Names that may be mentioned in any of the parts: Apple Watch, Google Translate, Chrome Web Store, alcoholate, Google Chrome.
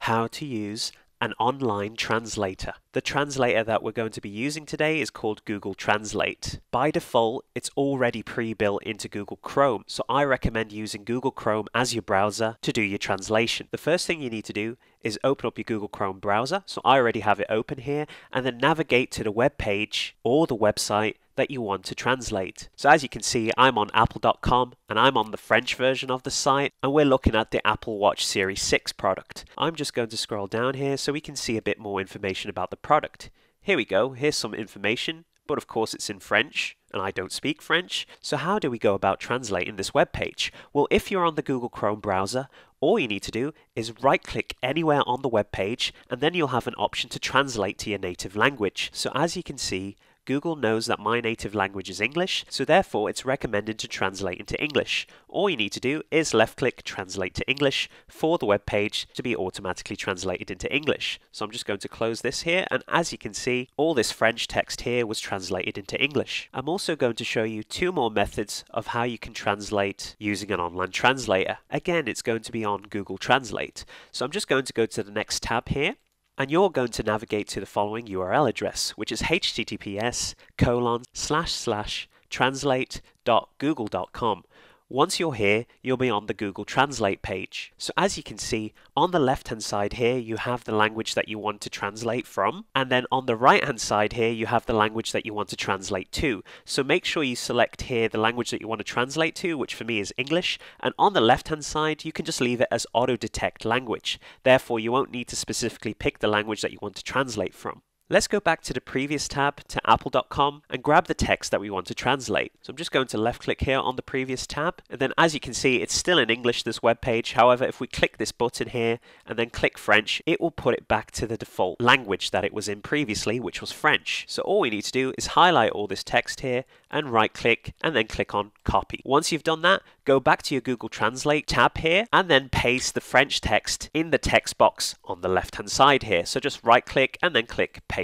How to use an online translator. The translator that we're going to be using today is called Google Translate. By default, it's already pre-built into Google Chrome, so I recommend using Google Chrome as your browser to do your translation. The first thing you need to do is open up your Google Chrome browser, so I already have it open here, and then navigate to the web page or the website that you want to translate. So as you can see, I'm on apple.com and I'm on the French version of the site, and we're looking at the Apple Watch Series 6 product. I'm just going to scroll down here so we can see a bit more information about the product. Here we go, here's some information, but of course it's in French and I don't speak French. So how do we go about translating this web page? Well, if you're on the Google Chrome browser, all you need to do is right-click anywhere on the web page, and then you'll have an option to translate to your native language. So as you can see, Google knows that my native language is English, so therefore it's recommended to translate into English. All you need to do is left-click Translate to English for the web page to be automatically translated into English. So I'm just going to close this here, and as you can see, all this French text here was translated into English. I'm also going to show you two more methods of how you can translate using an online translator. Again, it's going to be on Google Translate. So I'm just going to go to the next tab here, and you're going to navigate to the following URL address, which is https://translate.google.com. Once you're here, you'll be on the Google Translate page. So as you can see, on the left-hand side here, you have the language that you want to translate from, and then on the right-hand side here, you have the language that you want to translate to. So make sure you select here the language that you want to translate to, which for me is English, and on the left-hand side, you can just leave it as auto-detect language. Therefore, you won't need to specifically pick the language that you want to translate from. Let's go back to the previous tab, to apple.com, and grab the text that we want to translate. So I'm just going to left-click here on the previous tab, and then as you can see, it's still in English, this web page. However, if we click this button here and then click French, it will put it back to the default language that it was in previously, which was French. So all we need to do is highlight all this text here and right-click, and then click on Copy. Once you've done that, go back to your Google Translate tab here, and then paste the French text in the text box on the left-hand side here. So just right-click and then click Paste.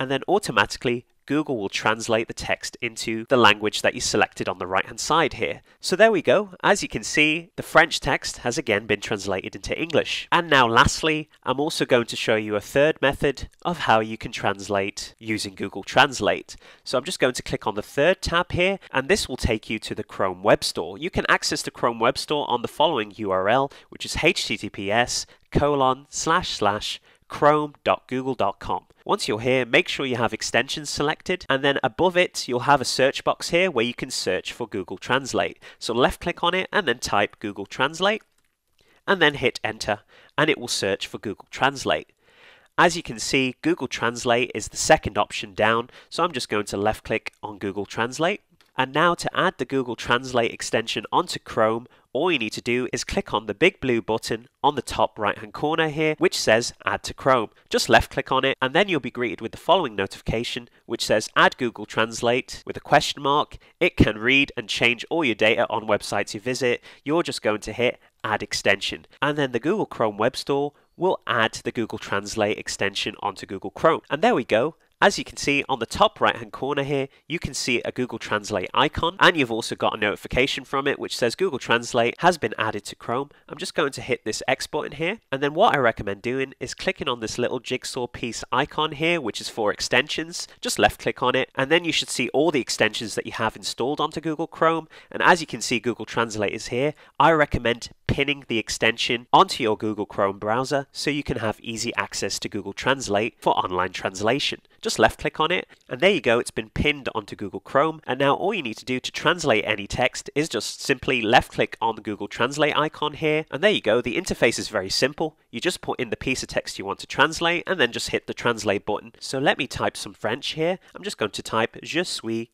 And then automatically Google will translate the text into the language that you selected on the right hand side here. So there we go. As you can see, the French text has again been translated into English. And now lastly, I'm also going to show you a third method of how you can translate using Google Translate. So I'm just going to click on the third tab here, and this will take you to the Chrome Web Store. You can access the Chrome Web Store on the following URL, which is https://chrome.google.com. Once you're here, make sure you have extensions selected, and then above it you'll have a search box here where you can search for Google Translate. So left click on it and then type Google Translate, and then hit enter, and it will search for Google Translate. As you can see, Google Translate is the second option down, so I'm just going to left click on Google Translate. And now to add the Google Translate extension onto Chrome, all you need to do is click on the big blue button on the top right hand corner here, which says Add to Chrome. Just left click on it, and then you'll be greeted with the following notification, which says Add Google Translate with a question mark. It can read and change all your data on websites you visit. You're just going to hit Add Extension. And then the Google Chrome Web Store will add the Google Translate extension onto Google Chrome. And there we go. As you can see on the top right hand corner here, you can see a Google Translate icon, and you've also got a notification from it which says Google Translate has been added to Chrome. I'm just going to hit this X button here, and then what I recommend doing is clicking on this little jigsaw piece icon here, which is for extensions. Just left click on it, and then you should see all the extensions that you have installed onto Google Chrome. And as you can see, Google Translate is here. I recommend pinning the extension onto your Google Chrome browser so you can have easy access to Google Translate for online translation. Just left click on it, and there you go, it's been pinned onto Google Chrome. And now all you need to do to translate any text is just simply left click on the Google Translate icon here, and there you go, the interface is very simple. You just put in the piece of text you want to translate, and then just hit the translate button. So let me type some French here. I'm just going to type Je suis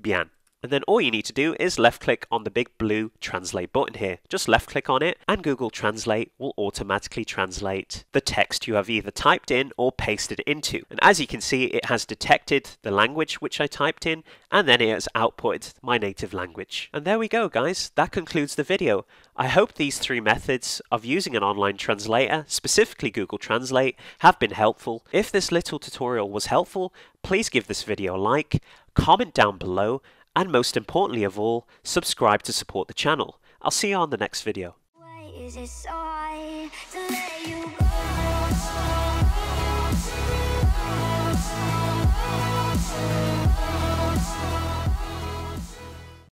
bien. And then all you need to do is left click on the big blue translate button here. Just left click on it and Google Translate will automatically translate the text you have either typed in or pasted into. And as you can see, it has detected the language which I typed in and then it has outputted my native language. And there we go, guys. That concludes the video. I hope these three methods of using an online translator, specifically Google Translate, have been helpful. If this little tutorial was helpful, please give this video a like, comment down below, and most importantly of all, subscribe to support the channel. I'll see you on the next video.